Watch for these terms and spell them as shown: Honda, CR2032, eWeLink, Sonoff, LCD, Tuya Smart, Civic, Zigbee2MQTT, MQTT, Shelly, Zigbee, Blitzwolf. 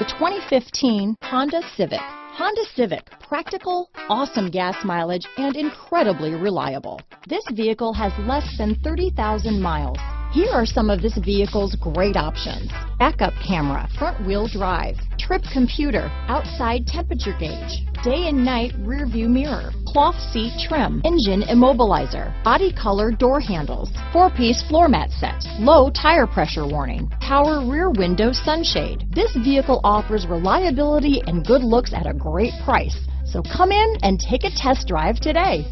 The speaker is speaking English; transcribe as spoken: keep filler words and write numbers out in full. The twenty fifteen Honda Civic. Honda Civic, practical, awesome gas mileage, and incredibly reliable. This vehicle has less than thirty thousand miles. Here are some of this vehicle's great options: backup camera, front wheel drive, trip computer, outside temperature gauge, day and night rear view mirror, cloth seat trim, engine immobilizer, body color door handles, four-piece floor mat set, low tire pressure warning, power rear window sunshade. This vehicle offers reliability and good looks at a great price. So come in and take a test drive today.